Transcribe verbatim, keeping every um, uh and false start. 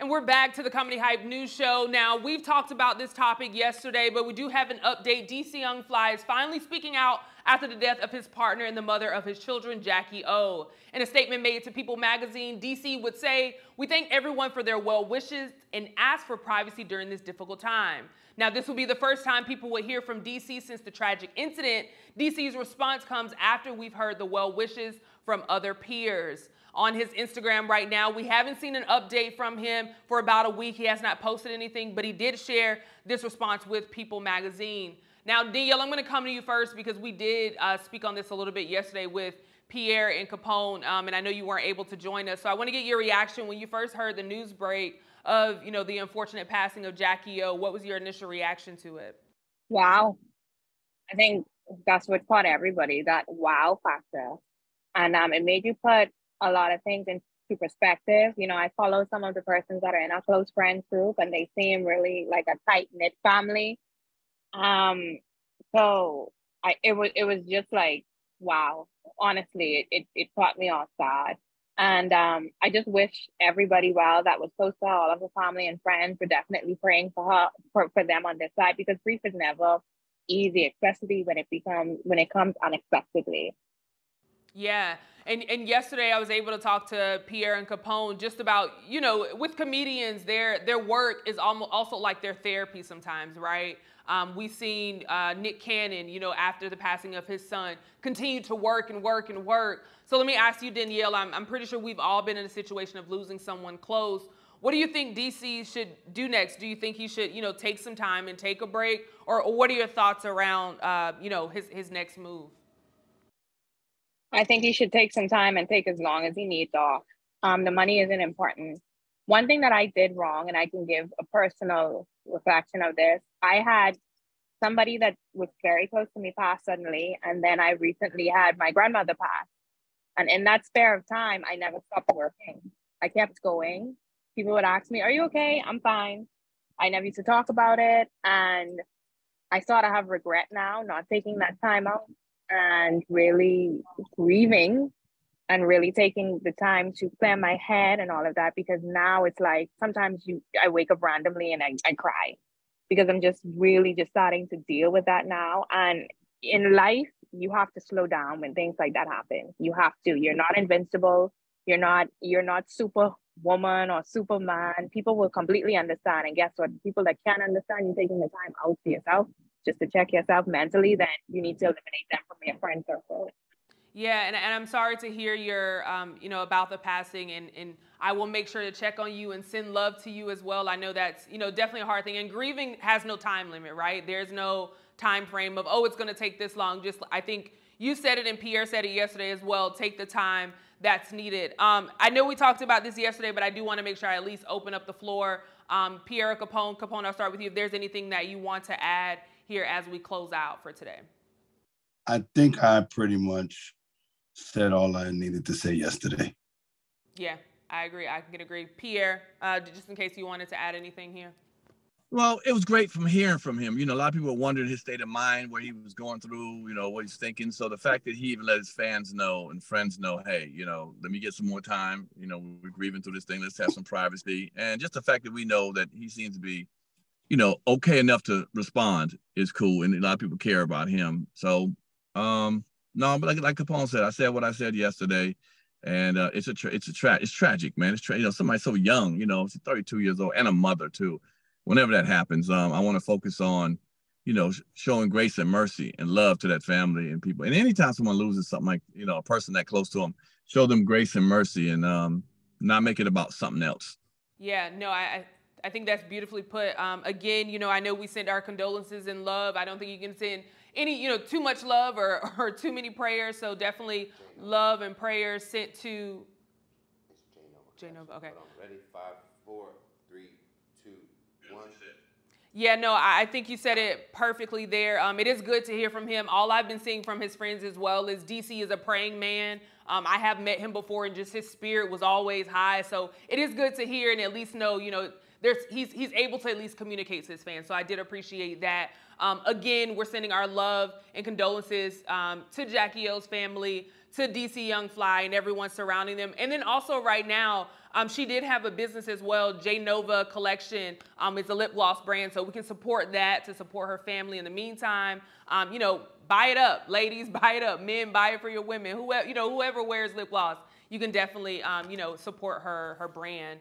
And we're back to the Comedy Hype News Show. Now, we've talked about this topic yesterday, but we do have an update. D C Young Fly is finally speaking out after the death of his partner and the mother of his children, Jacky Oh. In a statement made to People Magazine, D C would say, "We thank everyone for their well wishes and ask for privacy during this difficult time." Now, this will be the first time people will hear from D C since the tragic incident. D C's response comes after we've heard the well wishes from other peers. On his Instagram right now, we haven't seen an update from him for about a week. He has not posted anything, but he did share this response with People Magazine. Now, Danielle, I'm going to come to you first because we did uh, speak on this a little bit yesterday with Pierre and Capone, um, and I know you weren't able to join us. So I want to get your reaction when you first heard the news break of, you know, the unfortunate passing of Jacky O. What was your initial reaction to it? Wow. I think that's what caught everybody, that wow factor. And um, it made you put a lot of things into perspective. You know, I follow some of the persons that are in our close friends group, and they seem really like a tight-knit family. Um, so I it was it was just like, wow. Honestly, it it, it caught me off guard. And um, I just wish everybody well that was close to her, all of her family and friends. We're definitely praying for her, for, for them on this side, because grief is never easy, especially when it becomes when it comes unexpectedly. Yeah. And, and yesterday I was able to talk to Pierre and Capone just about, you know, with comedians, their their work is almost also like their therapy sometimes, right? Um, we've seen uh, Nick Cannon, you know, after the passing of his son, continue to work and work and work. So let me ask you, Danielle, I'm, I'm pretty sure we've all been in a situation of losing someone close. What do you think D C should do next? Do you think he should, you know, take some time and take a break? Or, or what are your thoughts around, uh, you know, his, his next move? I think he should take some time and take as long as he needs off. Um, the money isn't important. One thing that I did wrong, and I can give a personal reflection of this, I had somebody that was very close to me pass suddenly, and then I recently had my grandmother pass. And in that spare of time, I never stopped working. I kept going. People would ask me, "Are you okay?" "I'm fine." I never used to talk about it. And I sort of have regret now, not taking that time out and really grieving and really taking the time to clear my head and all of that, because now it's like sometimes you I wake up randomly and I, I cry because I'm just really just starting to deal with that now. And in life, you have to slow down when things like that happen. You have to. You're not invincible. You're not you're not superwoman or superman. People will completely understand. And guess what? People that can't understand you taking the time out for yourself, just to check yourself mentally, then you need to eliminate them from your friend circle. Yeah, and, and I'm sorry to hear your, um, you know, about the passing, and, and I will make sure to check on you and send love to you as well. I know that's, you know, definitely a hard thing, and grieving has no time limit, right? There's no time frame of, oh, it's going to take this long. Just, I think you said it and Pierre said it yesterday as well, take the time that's needed. Um, I know we talked about this yesterday, but I do want to make sure I at least open up the floor. Um, Pierre, Capone, Capone, I'll start with you. If there's anything that you want to add here as we close out for today. I think I pretty much said all I needed to say yesterday. Yeah, I agree. I can agree. Pierre, uh, just in case you wanted to add anything here. Well, it was great from hearing from him. You know, a lot of people wondered his state of mind, what he was going through, you know, what he's thinking. So the fact that he even let his fans know and friends know, hey, you know, let me get some more time. You know, we're grieving through this thing. Let's have some privacy. And just the fact that we know that he seems to be, you know, okay enough to respond is cool. And a lot of people care about him. So, um, no, but like, like Capone said, I said what I said yesterday. And uh, it's a, tra it's a tragic, it's tragic, man. It's, tra you know, somebody so young, you know, she's thirty-two years old and a mother too. Whenever that happens, um, I want to focus on, you know, sh showing grace and mercy and love to that family and people. And anytime someone loses something like, you know, a person that close to them, show them grace and mercy and um, not make it about something else. Yeah, no, I, I I think that's beautifully put. Um, again, you know, I know we send our condolences and love. I don't think you can send any, you know, too much love or, or too many prayers. So definitely love and prayers sent to it's J Nova. J Nova, okay. Ready? Five, four, three, two, one. Yeah, no, I think you said it perfectly there. Um, it is good to hear from him. All I've been seeing from his friends as well is D C is a praying man. Um, I have met him before, and just his spirit was always high. So it is good to hear and at least know, you know, there's he's he's able to at least communicate to his fans. So I did appreciate that. Um, again, we're sending our love and condolences um, to Jacky Oh's family, to D C Young Fly, and everyone surrounding them. And then also right now, um, she did have a business as well, J Nova Collection. Um, it's a lip gloss brand, so we can support that to support her family in the meantime. Um, you know, buy it up, ladies, buy it up. Men, buy it for your women. Whoever, you know, whoever wears lip gloss, you can definitely, um, you know, support her, her brand.